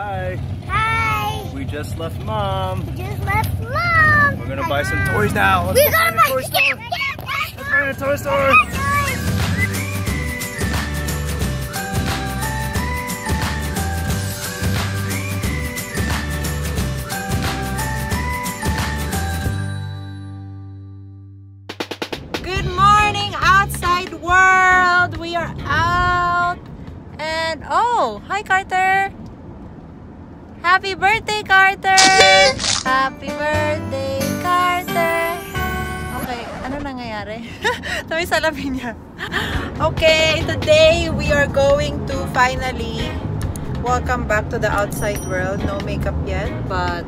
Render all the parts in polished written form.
Hi. Hi. We just left Mom. We're gonna buy some toys now. Let's go to the toy store. Good morning, outside world. We are out and oh, hi Carter. Happy birthday, Carter! Happy birthday, Carter! Okay, ano nangyayari? May salamin niya. Okay, today we are going to finally welcome back to the outside world. No makeup yet, but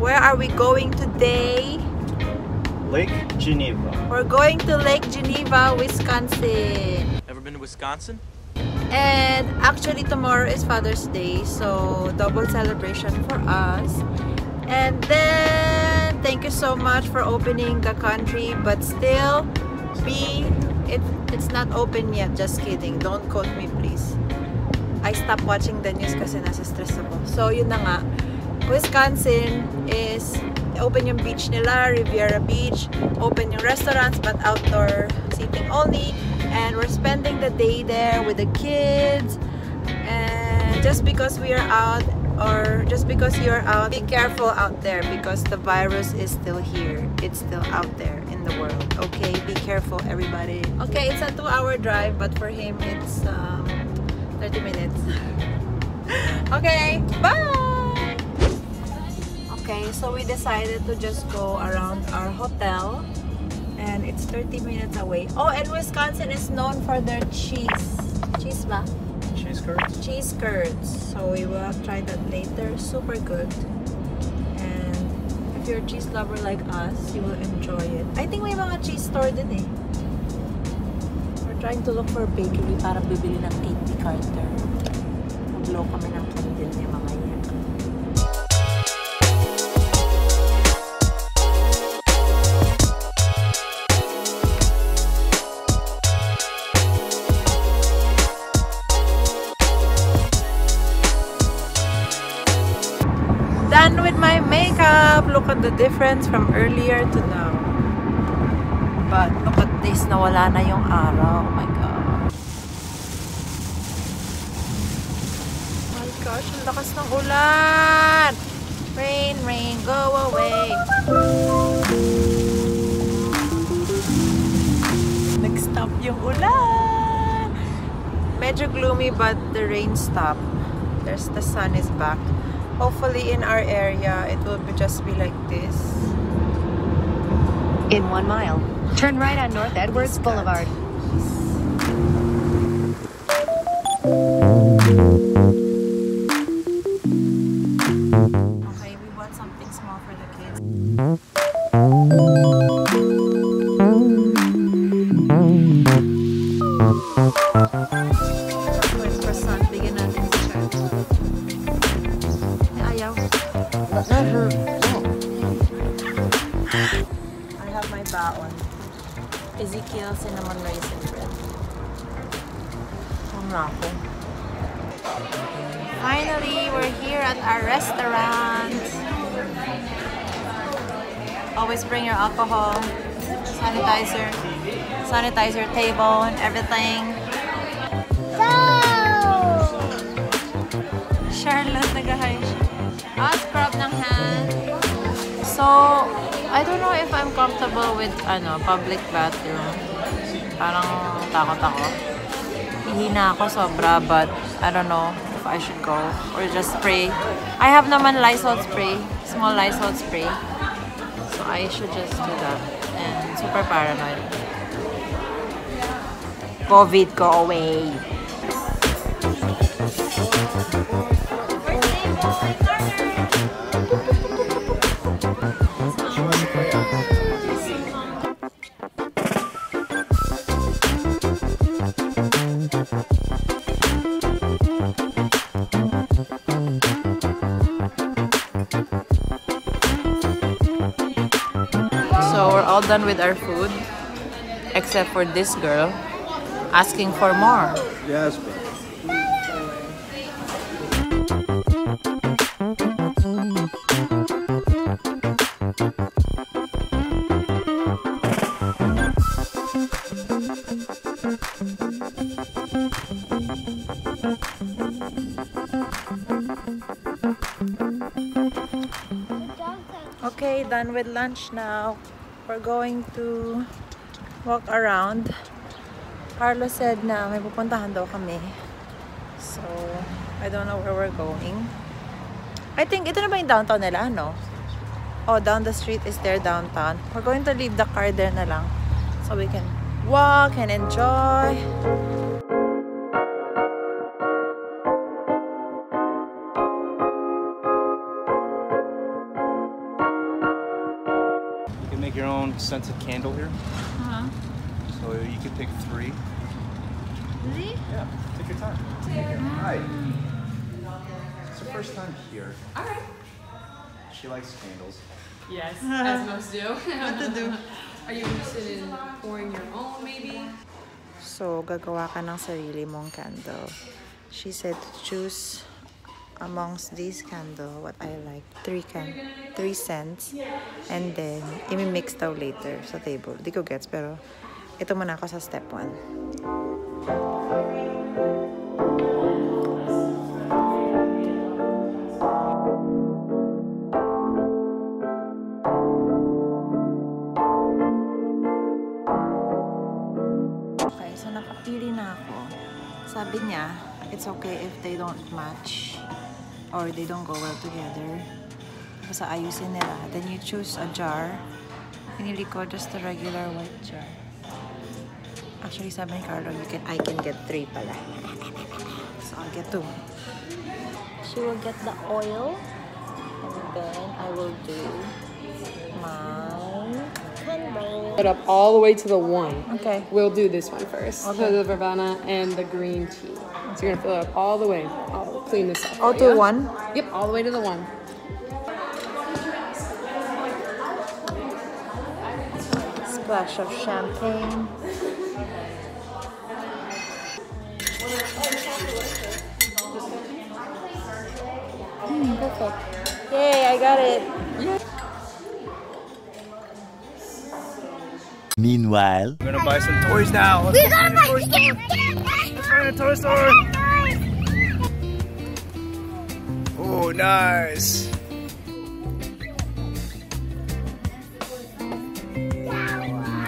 where are we going today? Lake Geneva. We're going to Lake Geneva, Wisconsin. Ever been to Wisconsin? And actually tomorrow is Father's Day, so double celebration for us. And then thank you so much for opening the country, but still it's not open yet, just kidding. Don't quote me please. I stopped watching the news kasi nasa stress ako. So yun na nga, Wisconsin is open yung beach nila, Riviera Beach, open yung restaurants but outdoor seating only. And we're spending the day there with the kids. And just because we are out, or just because you're out, be careful out there because the virus is still here. It's still out there in the world. Okay, be careful everybody. Okay, it's a 2-hour drive, but for him it's 30 minutes. Okay, bye! Okay, so we decided to just go around our hotel. And it's 30 minutes away. Oh, and Wisconsin is known for their cheese. Cheese ba? Cheese curds? Cheese curds. So we will try that later. Super good. And if you're a cheese lover like us, you will enjoy it. I think may mga cheese store din eh. We're trying to look for a bakery para bibili ng cake ni Carter. Mag-blow kami ng candle niya mga yan. Done with my makeup. Look at the difference from earlier to now. But look at this, nawala na yung araw. Oh my god. Oh my gosh, ang lakas ng ulan. Rain, rain, go away. Nag-stop yung ulan. Medyo gloomy but the rain stopped. There's the sun is back. Hopefully in our area, it will just be like this. In 1 mile, turn right on North Edwards Boulevard. Okay, we want something small for the kids. I have my baon. Ezekiel cinnamon raisin bread. Finally, we're here at our restaurant. Always bring your alcohol, sanitizer table and everything. So, Charlotte nagahay. Scrub ng hand. So, I don't know if I'm comfortable with public bathroom. Parang takot ako. Ihina ako sobra, but I don't know if I should go or just spray. I have naman Lysol spray, small Lysol spray. So I should just do that. And super paranoid. COVID, go away. So we're all done with our food, except for this girl asking for more. Yes, babe. Okay, done with lunch now. We're going to walk around. Carlo said na may pupuntahan daw kami. So, I don't know where we're going. I think ito na ba yung downtown nila, no? Oh, down the street is their downtown. We're going to leave the car there na lang so we can walk and enjoy. You can make your own scented candle here. So you can pick three. Really? Yeah, take your time. Hi. It's her first time here. All right. She likes candles. Yes, as most do. What to do? Are you interested in pouring your own, maybe? So, gagawa ka ng sarili mong candle. She said to choose amongst these candle what I like. Three scents. And then, imimix daw later sa table. Di ko gets, pero... Ito muna ako sa step 1. Okay, so nakapili na ako. Sabi niya, it's okay if they don't match or they don't go well together. Basta ayusin nila. Then you choose a jar. Pinili ko just the regular white jar. Actually, sabi ni Carlo, I can get three pala. So, I'll get two. She will get the oil. And then, I will do my candle. Put up all the way to the one. Okay. We'll do this one first. Okay. So, the verbena and the green tea. So, you're going to fill it up all the way. I'll clean this up. All to the one? Yep, all the way to the one. Splash of champagne. Perfect. Yay, I got it. Meanwhile, we're gonna buy some toys now. We're gonna buy some toys. Let's find a toy store. Oh, nice.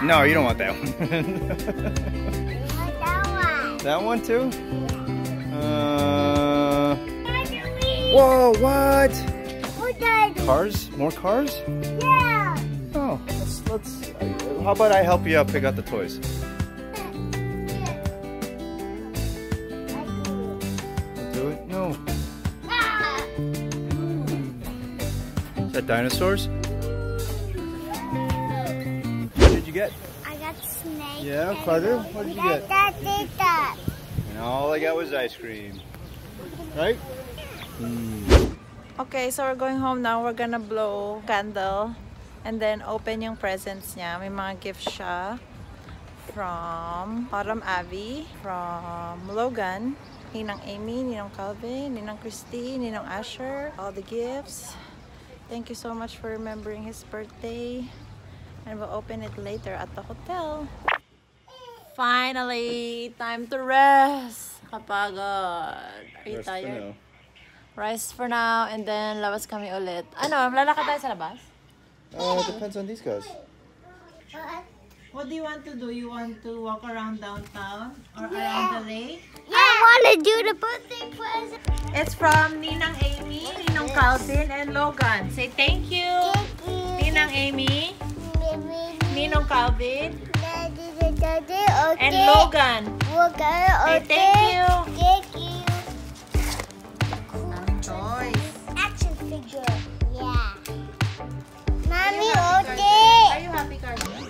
No, you don't want that one. That one too? Whoa, what? Cars? More cars? Yeah. Oh, let's how about I help you out pick out the toys? I'll do it? No. Is that dinosaurs? What did you get? I got snake. Yeah, Carter? What did you get? And all I got was ice cream. Right? Okay, so we're going home now. We're gonna blow candle and then open yung presents niya. May mga gifts siya from Autumn Abby, from Logan, Ninang Amy, Ninang Calvin, Ninang Christine, Ninang Asher. All the gifts. Thank you so much for remembering his birthday. And we'll open it later at the hotel. Finally, time to rest. Kapagod. Are you tired? Rest for now, and then labas kami ulit. Ano, lalakad tayo sa labas? Depends on these guys. What do you want to do? You want to walk around downtown? Or around the lake? Yeah. I want to do the birthday present. It's from Ninang Amy, Ninong Calvin, and Logan. Say thank you. Thank you. Ninang Amy, Ninong Calvin, and Logan. Say thank you. Thank you.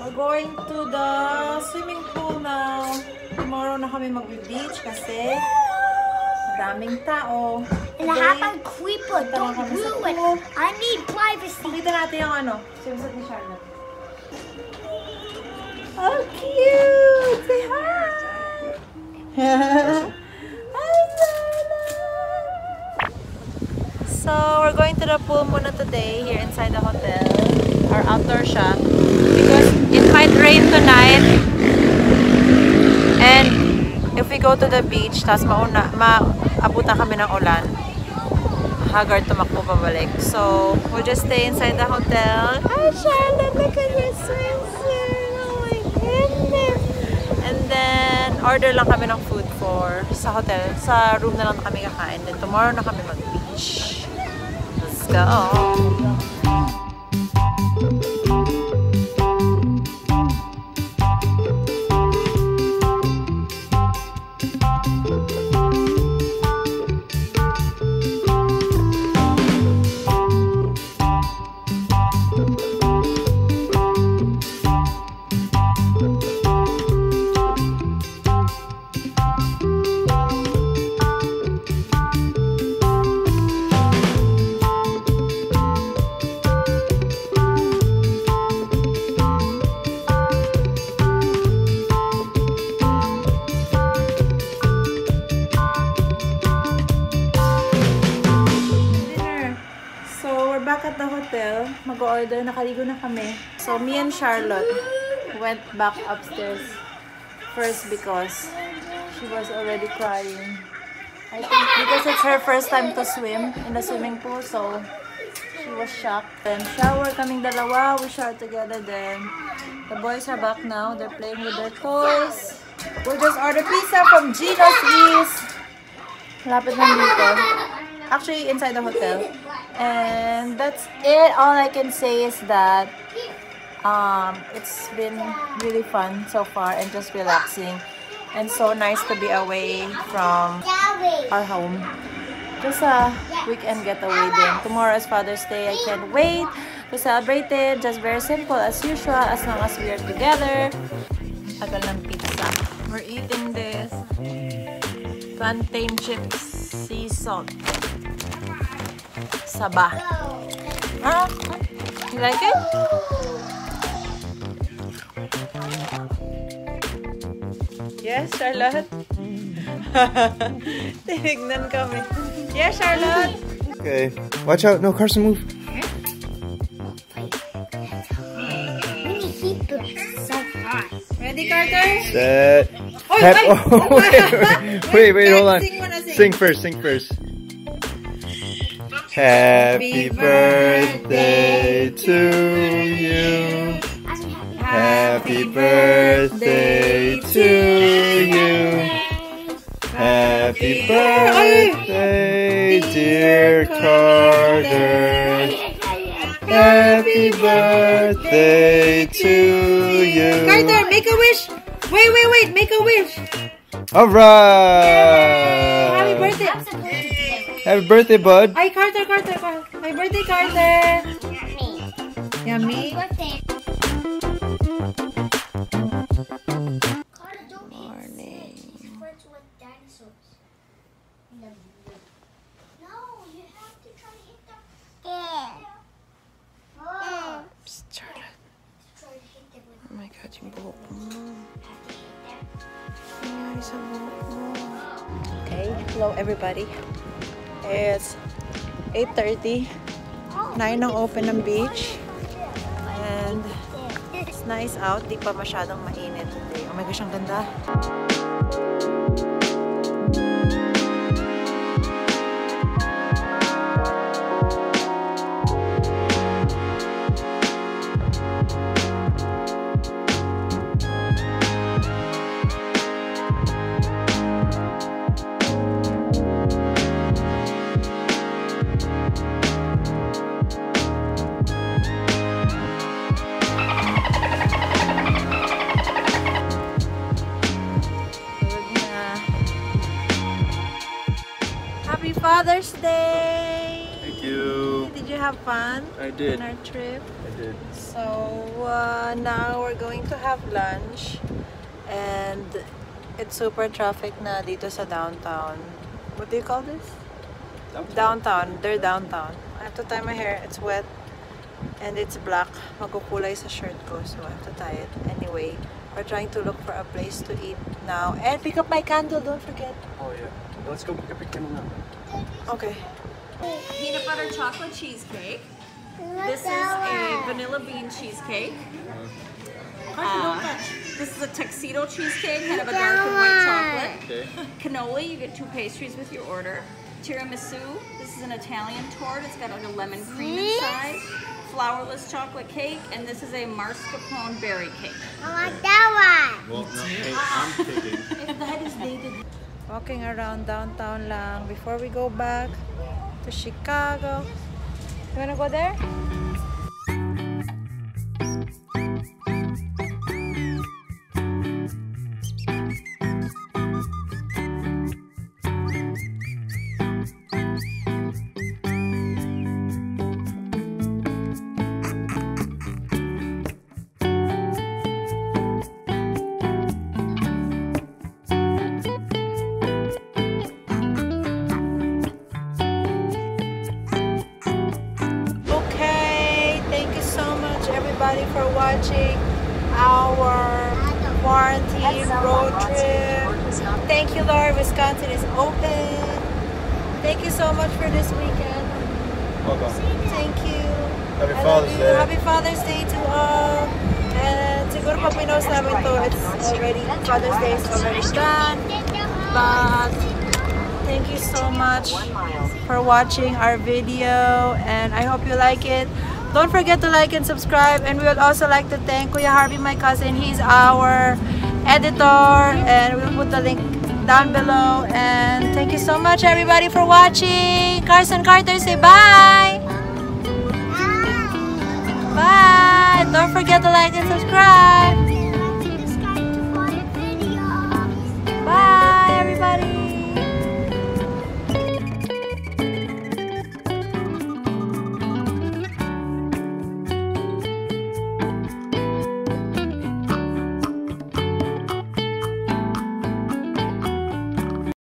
We're going to the swimming pool now. Tomorrow na kami mag-beach kasi madaming tao. And I have a creeper. Don't do it. I need privacy. Pakita natin yung ano. Swimsuit ni Charlotte. Oh, cute! Say hi! Hi, Lola! So, we're going to the pool muna today here inside the hotel. Our outdoor shop. Because it might rain tonight, and if we go to the beach, tas maabutan kami ng ulan, haggard tumakbo pabalik. So, we'll just stay inside the hotel. Hi Charlotte, look at your swimsuit! Oh my goodness! And then, order lang kami ng food for sa hotel. Sa room na lang kami kakain. Then, tomorrow na kami mag-beach. Let's go! Mag-order, nakaligo na kami. So, me and Charlotte went back upstairs first because she was already crying. I think because it's her first time to swim in the swimming pool, so she was shocked. Then, shower kaming dalawa. We showered together then. The boys are back now. They're playing with their toys. We'll just order pizza from Gina's East. Lapit lang dito. Actually, inside the hotel. And that's it. All I can say is that it's been really fun so far and just relaxing, and so nice to be away from our home. Just a weekend getaway then. Tomorrow is Father's Day. I can't wait to celebrate it. Just very simple as usual, as long as we are together. Agal ng pizza. We're eating this plantain chips sea salt. Sabah. Ah, you like it? Yes, Charlotte? Tinignan kami. Yes, Charlotte? Okay. Watch out. No, Carson, move. Ready, Carter? Set. Oh, wait, hold on. Sing first. Happy birthday to you. Happy birthday to you. Happy birthday, dear Carter. Happy birthday to you. Carter, make a wish. Wait, make a wish. All right. Happy birthday. Happy birthday, bud! Ay, Carter! Happy birthday, Carter! Yummy! Morning! No, you have to try to hit the... Psst, Charlotte. Oh my God, yung buhok mo. Nangyari sa buhok mo. Okay, hello everybody. It's 8:30. 9 ang open ng beach. And it's nice out. Di pa masyadong mainit today. Oh my gosh, ang ganda. Father's Day! Thank you! Did you have fun? I did. On our trip? I did. So now we're going to have lunch, and it's super traffic na dito sa downtown. What do you call this? Downtown. They're downtown. I have to tie my hair. It's wet and it's black. Magkukulay sa shirt ko, so I have to tie it. Anyway, we're trying to look for a place to eat now. And pick up my candle, don't forget. Oh yeah. Let's go pick up your candle now. Okay. Peanut butter chocolate cheesecake. This is a vanilla bean cheesecake. This is a tuxedo cheesecake, kind of a dark and white chocolate. Cannoli, you get two pastries with your order. Tiramisu, this is an Italian tort. It's got like a lemon cream inside. Flourless chocolate cake, and this is a mascarpone berry cake. I like that one. Well, no, I'm kidding. If that is needed. Walking around downtown lang before we go back to Chicago. You wanna go there? For watching our quarantine road trip. Thank you, Lord. Wisconsin is open. Thank you so much for this weekend. Welcome. Thank you. Happy Father's Day. Happy Father's Day to all. And siguro pag pinos namin to, it's already Father's Day is already done. But thank you so much for watching our video, and I hope you like it. Don't forget to like and subscribe, and we would also like to thank Kuya Harvey, my cousin. He's our editor, and we'll put the link down below. And thank you so much, everybody, for watching. Carson Carter, say bye. Bye. Don't forget to like and subscribe.